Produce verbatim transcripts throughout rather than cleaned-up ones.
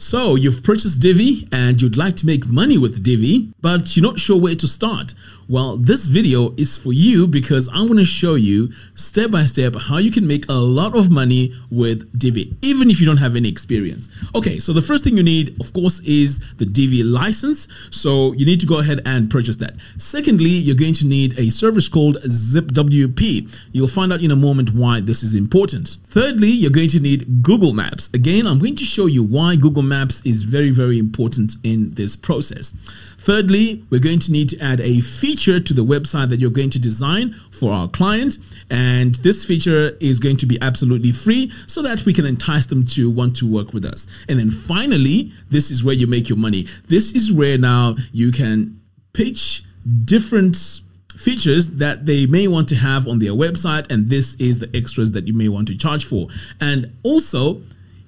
So you've purchased Divi and you'd like to make money with Divi, but you're not sure where to start. Well, this video is for you because I want to show you step by step how you can make a lot of money with Divi, even if you don't have any experience. Okay, so the first thing you need, of course, is the Divi license. So you need to go ahead and purchase that. Secondly, you're going to need a service called ZipWP. You'll find out in a moment why this is important. Thirdly, you're going to need Google Maps. Again, I'm going to show you why Google Maps Maps is very, very important in this process. Thirdly, we're going to need to add a feature to the website that you're going to design for our client. And this feature is going to be absolutely free so that we can entice them to want to work with us. And then finally, this is where you make your money. This is where now you can pitch different features that they may want to have on their website. And this is the extras that you may want to charge for. And also,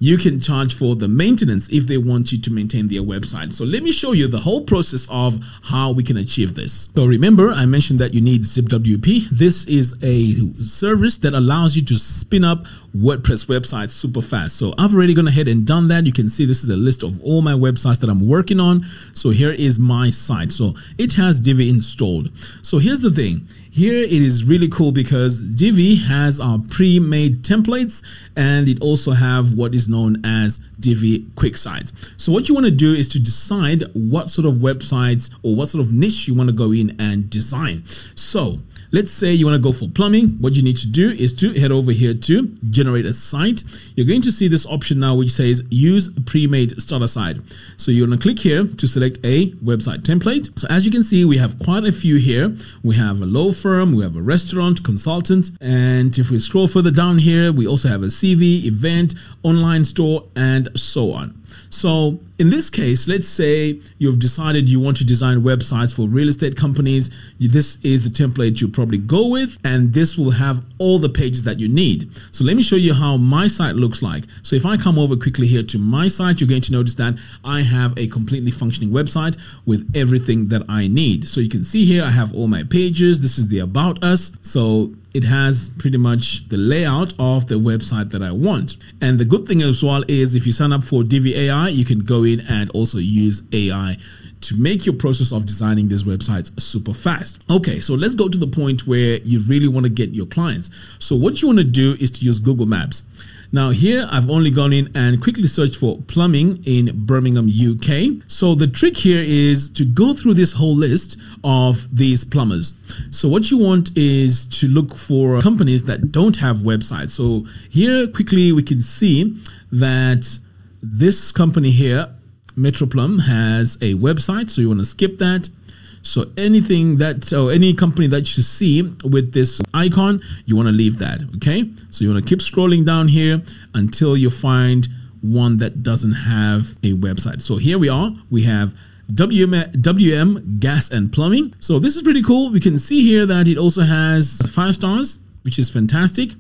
you can charge for the maintenance if they want you to maintain their website. So let me show you the whole process of how we can achieve this. So remember, I mentioned that you need ZipWP. This is a service that allows you to spin up WordPress websites super fast. So I've already gone ahead and done that. You can see this is a list of all my websites that I'm working on. So here is my site. So it has Divi installed. So here's the thing. Here it is really cool because Divi has our pre-made templates and it also have what is known as Divi Quick Sites. So what you want to do is to decide what sort of websites or what sort of niche you want to go in and design. So let's say you want to go for plumbing. What you need to do is to head over here to generate a site. You're going to see this option now which says use pre-made starter site. So you're going to click here to select a website template. So as you can see, we have quite a few here. We have a low firm, we have a restaurant, consultant, and if we scroll further down here, we also have a C V, event, online store, and so on. So in this case, let's say you've decided you want to design websites for real estate companies. This is the template you probably go with, and this will have all the pages that you need. So let me show you how my site looks like. So if I come over quickly here to my site, you're going to notice that I have a completely functioning website with everything that I need. So you can see here, I have all my pages. This is the About Us. So it has pretty much the layout of the website that I want. And the good thing as well is if you sign up for Divi A I, you can go in and also use A I to make your process of designing these websites super fast. Okay, so let's go to the point where you really want to get your clients. So what you want to do is to use Google Maps. Now here, I've only gone in and quickly searched for plumbing in Birmingham, U K. So the trick here is to go through this whole list of these plumbers. So what you want is to look for companies that don't have websites. So here quickly, we can see that this company here, Metroplumb, has a website. So you want to skip that. So anything that, or any company that you see with this icon, you want to leave that. Okay. So you want to keep scrolling down here until you find one that doesn't have a website. So here we are, we have W M, W M Gas and Plumbing. So this is pretty cool. We can see here that it also has five stars, which is fantastic.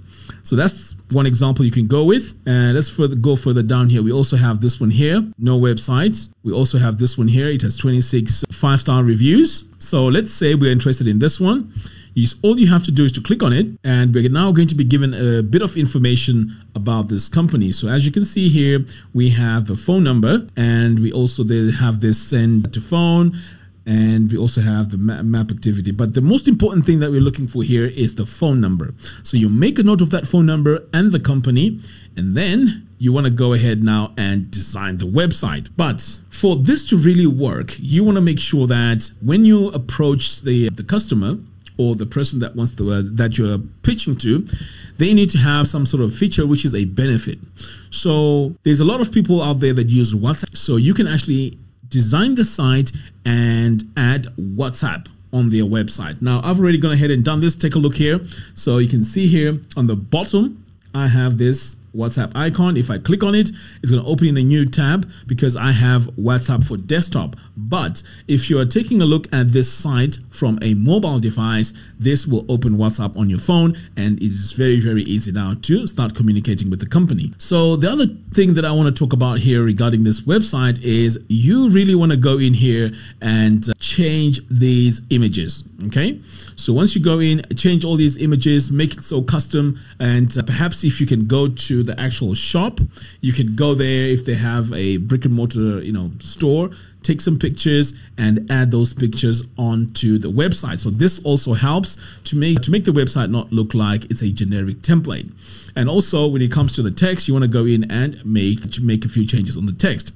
So that's one example you can go with. And uh, let's further go further down here. We also have this one here, no websites. We also have this one here. It has twenty-six five-star reviews. So let's say we're interested in this one. You, all you have to do is to click on it. And we're now going to be given a bit of information about this company. So as you can see here, we have the phone number and we also have this send to phone. And we also have the map activity. But the most important thing that we're looking for here is the phone number. So you make a note of that phone number and the company, and then you want to go ahead now and design the website. But for this to really work, you want to make sure that when you approach the, the customer, or the person that wants the uh, that you're pitching to, they need to have some sort of feature which is a benefit. So there's a lot of people out there that use WhatsApp. So you can actually design the site and add WhatsApp on their website. Now, I've already gone ahead and done this. Take a look here. So you can see here on the bottom, I have this WhatsApp icon. If I click on it, it's going to open in a new tab because I have WhatsApp for desktop. But if you are taking a look at this site from a mobile device, this will open WhatsApp on your phone, and it's very, very easy now to start communicating with the company. So the other thing that I want to talk about here regarding this website is you really want to go in here and change these images. Okay, so once you go in, change all these images, make it so custom, and uh, perhaps if you can go to the actual shop, you can go there if they have a brick and mortar, you know, store, take some pictures and add those pictures onto the website. So this also helps to make to make the website not look like it's a generic template. And also when it comes to the text, you want to go in and make make a few changes on the text.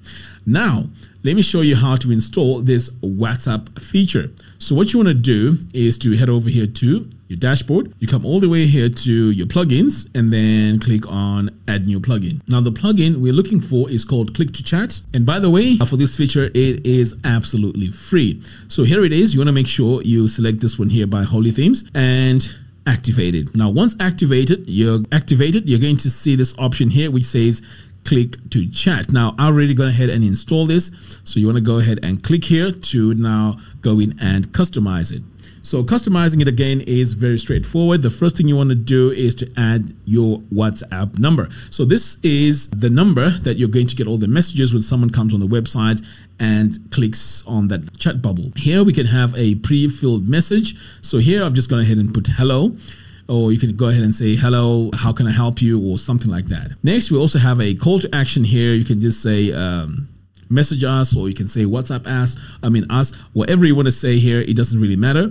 Now, let me show you how to install this WhatsApp feature. So what you want to do is to head over here to your dashboard. You come all the way here to your plugins and then click on add new plugin. Now the plugin we're looking for is called Click to Chat. And by the way, for this feature, it is absolutely free. So here it is. You want to make sure you select this one here by Holy Themes and activate it. Now, once activated, you're activated, you're going to see this option here, which says Click to Chat. Now, I already gone ahead and install this. So you want to go ahead and click here to now go in and customize it. So customizing it again is very straightforward. The first thing you want to do is to add your WhatsApp number. So this is the number that you're going to get all the messages when someone comes on the website and clicks on that chat bubble. Here we can have a pre-filled message. So here I've just gone ahead and put hello. Or you can go ahead and say, hello, how can I help you? Or something like that. Next, we also have a call to action here. You can just say, um, message us, or you can say WhatsApp us, I mean us, whatever you want to say here, it doesn't really matter.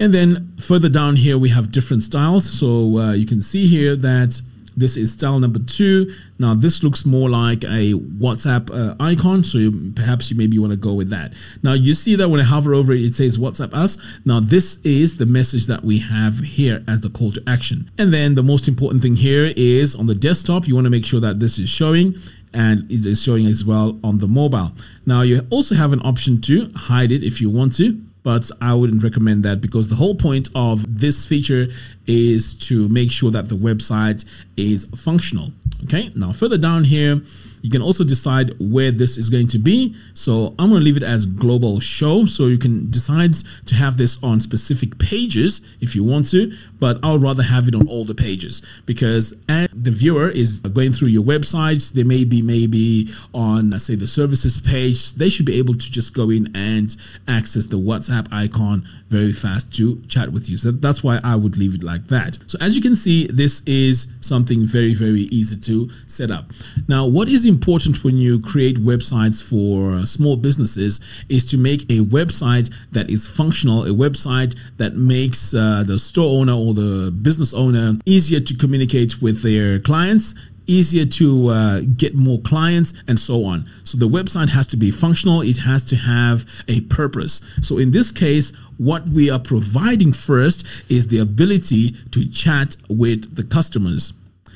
And then further down here, we have different styles. So uh, you can see here that this is style number two. Now this looks more like a WhatsApp uh, icon. So you, perhaps you maybe want to go with that. Now you see that when I hover over it, it says WhatsApp us. Now this is the message that we have here as the call to action. And then the most important thing here is on the desktop, you want to make sure that this is showing, and it is showing as well on the mobile. Now you also have an option to hide it if you want to, but I wouldn't recommend that, because the whole point of this feature is to make sure that the website is functional. Okay, now further down here, you can also decide where this is going to be. So I'm going to leave it as global show. So you can decide to have this on specific pages if you want to, but I'll rather have it on all the pages, because as the viewer is going through your websites, they may be maybe on, let's say, the services page, they should be able to just go in and access the WhatsApp icon very fast to chat with you. So that's why I would leave it like that. So as you can see, this is something very, very easy to set up. Now, what is important when you create websites for small businesses is to make a website that is functional, a website that makes uh, the store owner or the business owner easier to communicate with their clients, easier to uh, get more clients, and so on. So the website has to be functional. It has to have a purpose. So in this case, what we are providing first is the ability to chat with the customers.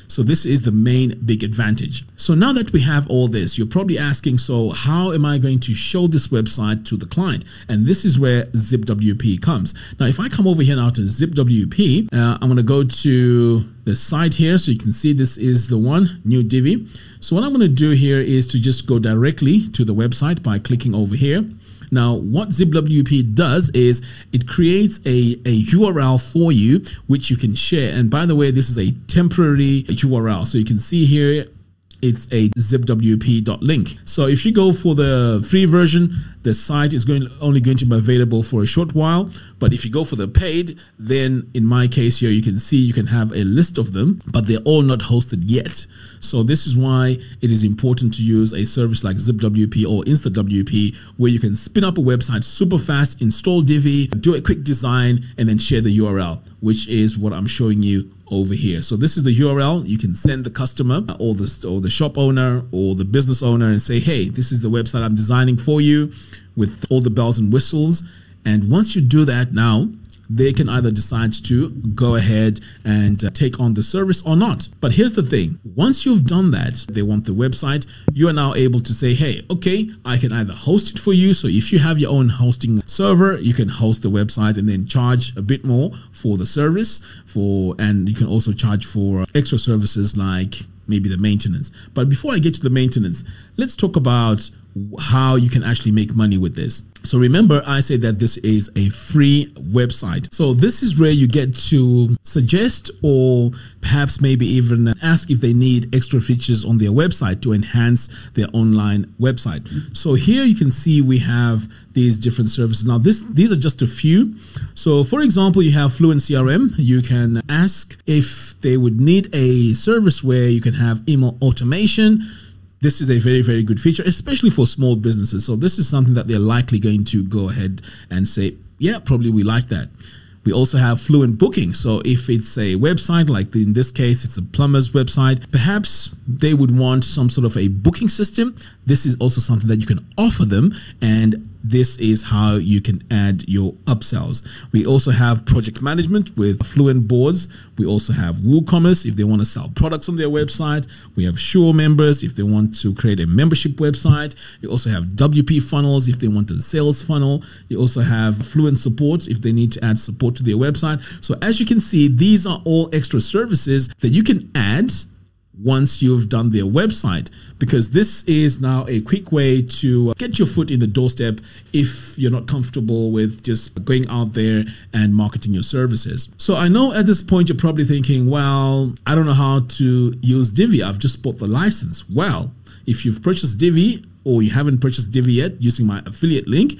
So this is the main big advantage. So now that we have all this, you're probably asking, so how am I going to show this website to the client? And this is where ZipWP comes. Now, if I come over here now to ZipWP, uh, I'm going to go to the site here. So you can see this is the one, new Divi. So what I'm going to do here is to just go directly to the website by clicking over here. Now, what ZipWP does is it creates a, a U R L for you, which you can share. And by the way, this is a temporary U R L. So you can see here, it's a zipwp.link. So if you go for the free version, the site is going only going to be available for a short while. But if you go for the paid, then in my case here, you can see you can have a list of them, but they're all not hosted yet. So this is why it is important to use a service like ZipWP or InstaWP, where you can spin up a website super fast, install Divi, do a quick design, and then share the U R L, which is what I'm showing you over here. So this is the U R L. You can send the customer or the, or the shop owner or the business owner and say, hey, this is the website I'm designing for you with all the bells and whistles. And once you do that, now they can either decide to go ahead and uh, take on the service or not. But here's the thing. Once you've done that, they want the website, you are now able to say, hey, okay, I can either host it for you. So if you have your own hosting server, you can host the website and then charge a bit more for the service for, and you can also charge for extra services like maybe the maintenance. But before I get to the maintenance, let's talk about how you can actually make money with this. So remember, I said that this is a free website. So this is where you get to suggest or perhaps maybe even ask if they need extra features on their website to enhance their online website. So here you can see we have these different services. Now, this these are just a few. So for example, you have Fluent C R M. You can ask if they would need a service where you can have email automation. This is a very, very good feature, especially for small businesses. So this is something that they're likely going to go ahead and say, yeah, probably we like that. We also have Fluent Booking. So if it's a website, like in this case, it's a plumber's website, perhaps they would want some sort of a booking system. This is also something that you can offer them, and this is how you can add your upsells. We also have project management with Fluent Boards. We also have WooCommerce if they want to sell products on their website. We have Sure members if they want to create a membership website. You also have W P Funnels if they want a sales funnel. You also have Fluent Support if they need to add support to their website. So as you can see, these are all extra services that you can add once you've done their website, because this is now a quick way to get your foot in the doorstep if you're not comfortable with just going out there and marketing your services. So I know at this point, you're probably thinking, well, I don't know how to use Divi. I've just bought the license. Well, if you've purchased Divi or you haven't purchased Divi yet using my affiliate link,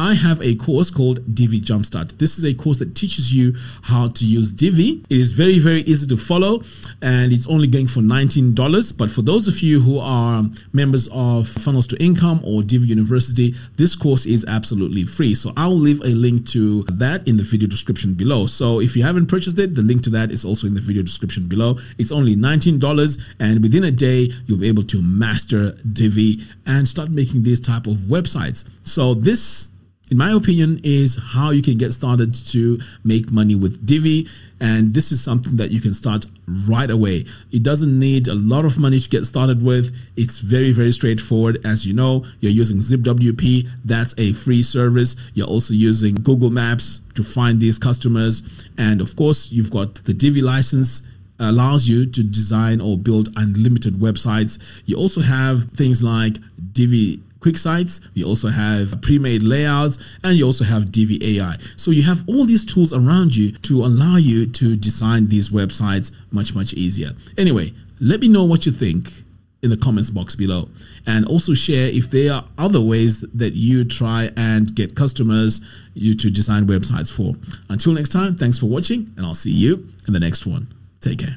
I have a course called Divi Jumpstart. This is a course that teaches you how to use Divi. It is very, very easy to follow, and it's only going for nineteen dollars. But for those of you who are members of Funnels to Income or Divi University, this course is absolutely free. So I'll leave a link to that in the video description below. So if you haven't purchased it, the link to that is also in the video description below. It's only nineteen dollars, and within a day, you'll be able to master Divi and start making these type of websites. So this, in my opinion, is how you can get started to make money with Divi. And this is something that you can start right away. It doesn't need a lot of money to get started with. It's very, very straightforward. As you know, you're using ZipWP. That's a free service. You're also using Google Maps to find these customers. And of course, you've got the Divi license. Allows you to design or build unlimited websites. You also have things like Divi Quick Sites. You also have pre-made layouts, and you also have Divi A I. So you have all these tools around you to allow you to design these websites much, much easier. Anyway, let me know what you think in the comments box below, and also share if there are other ways that you try and get customers you to design websites for. Until next time, thanks for watching, and I'll see you in the next one. Take care.